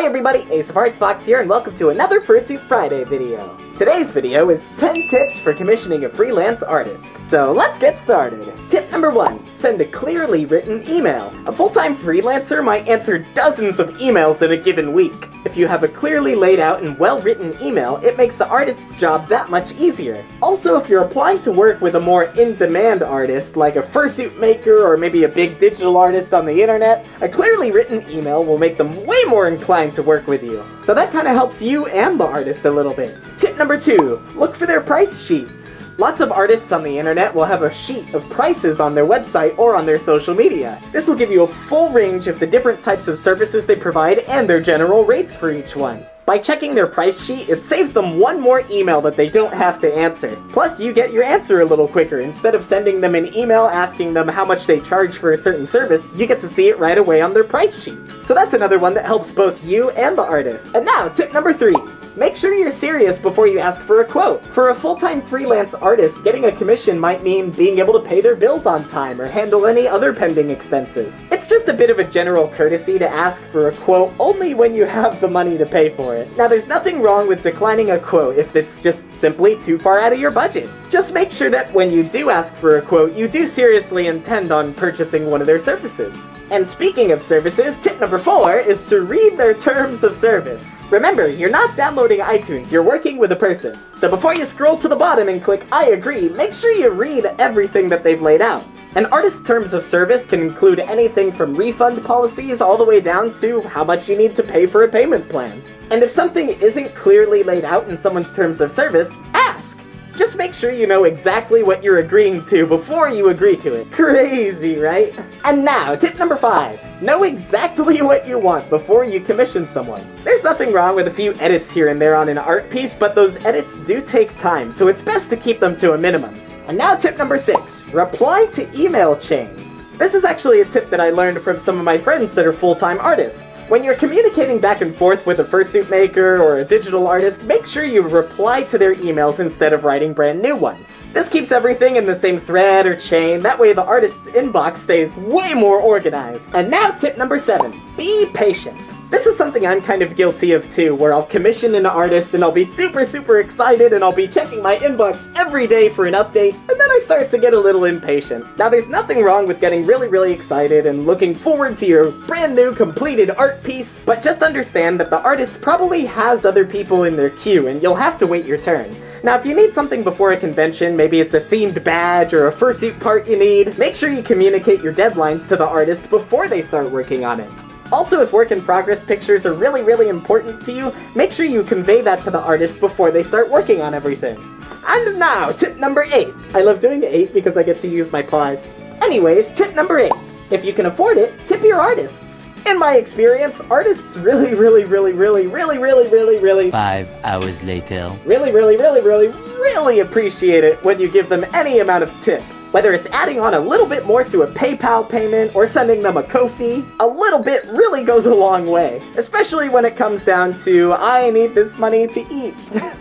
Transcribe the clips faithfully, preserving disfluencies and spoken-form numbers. Hi everybody, Ace of Hearts Fox here, and welcome to another Pursuit Friday video. Today's video is ten tips for commissioning a freelance artist. So let's get started! Tip number one, send a clearly written email. A full-time freelancer might answer dozens of emails in a given week. If you have a clearly laid out and well-written email, it makes the artist's job that much easier. Also, if you're applying to work with a more in-demand artist, like a fursuit maker or maybe a big digital artist on the internet, a clearly written email will make them way more inclined to work with you. So that kind of helps you and the artist a little bit. Tip number two, look for their price sheets. Lots of artists on the internet will have a sheet of prices on their website or on their social media. This will give you a full range of the different types of services they provide and their general rates for each one. By checking their price sheet, it saves them one more email that they don't have to answer. Plus, you get your answer a little quicker. Instead of sending them an email asking them how much they charge for a certain service, you get to see it right away on their price sheet. So that's another one that helps both you and the artist. And now, tip number three. Make sure you're serious before you ask for a quote. For a full-time freelance artist, getting a commission might mean being able to pay their bills on time or handle any other pending expenses. It's just a bit of a general courtesy to ask for a quote only when you have the money to pay for it. Now, there's nothing wrong with declining a quote if it's just simply too far out of your budget. Just make sure that when you do ask for a quote, you do seriously intend on purchasing one of their services. And speaking of services, tip number four is to read their terms of service. Remember, you're not downloading iTunes, you're working with a person. So before you scroll to the bottom and click I agree, make sure you read everything that they've laid out. An artist's terms of service can include anything from refund policies all the way down to how much you need to pay for a payment plan. And if something isn't clearly laid out in someone's terms of service, ask! Just make sure you know exactly what you're agreeing to before you agree to it. Crazy, right? And now, tip number five. Know exactly what you want before you commission someone. There's nothing wrong with a few edits here and there on an art piece, but those edits do take time, so it's best to keep them to a minimum. And now tip number six. Reply to email chains. This is actually a tip that I learned from some of my friends that are full-time artists. When you're communicating back and forth with a fursuit maker or a digital artist, make sure you reply to their emails instead of writing brand new ones. This keeps everything in the same thread or chain, that way the artist's inbox stays way more organized. And now tip number seven, be patient. This is something I'm kind of guilty of too, where I'll commission an artist and I'll be super super excited and I'll be checking my inbox every day for an update, and then I start to get a little impatient. Now, there's nothing wrong with getting really really excited and looking forward to your brand new completed art piece, but just understand that the artist probably has other people in their queue and you'll have to wait your turn. Now, if you need something before a convention, maybe it's a themed badge or a fursuit part you need, make sure you communicate your deadlines to the artist before they start working on it. Also, if work-in-progress pictures are really, really important to you, make sure you convey that to the artist before they start working on everything. And now, tip number eight. I love doing eight because I get to use my paws. Anyways, tip number eight. If you can afford it, tip your artists. In my experience, artists really, really, really, really, really, really, really, really... Five hours later. Really, really, really, really, really appreciate it when you give them any amount of tip. Whether it's adding on a little bit more to a PayPal payment or sending them a Ko-fi, a little bit really goes a long way. Especially when it comes down to, I need this money to eat.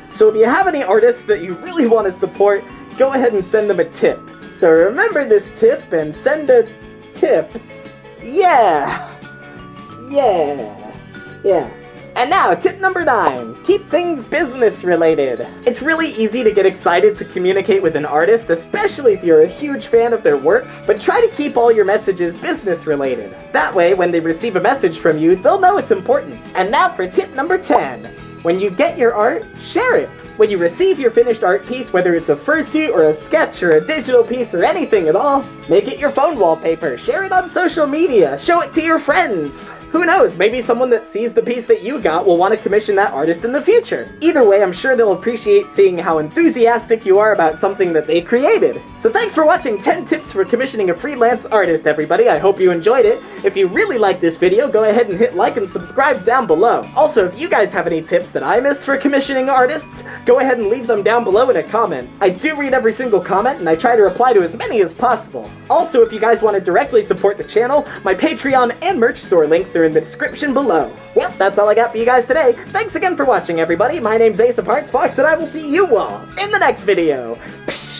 So if you have any artists that you really want to support, go ahead and send them a tip. So remember this tip and send a tip. Yeah. Yeah. Yeah. And now, tip number nine, keep things business related. It's really easy to get excited to communicate with an artist, especially if you're a huge fan of their work, but try to keep all your messages business related. That way, when they receive a message from you, they'll know it's important. And now for tip number ten. When you get your art, share it! When you receive your finished art piece, whether it's a fursuit or a sketch or a digital piece or anything at all, make it your phone wallpaper, share it on social media, show it to your friends! Who knows, maybe someone that sees the piece that you got will want to commission that artist in the future. Either way, I'm sure they'll appreciate seeing how enthusiastic you are about something that they created. So thanks for watching ten tips for commissioning a freelance artist, everybody. I hope you enjoyed it. If you really liked this video, go ahead and hit like and subscribe down below. Also, if you guys have any tips that that I missed for commissioning artists, go ahead and leave them down below in a comment. I do read every single comment and I try to reply to as many as possible. Also, if you guys want to directly support the channel, my Patreon and merch store links are in the description below. Well, that's all I got for you guys today. Thanks again for watching, everybody. My name's Ace of Hearts Fox, and I will see you all in the next video. Psh!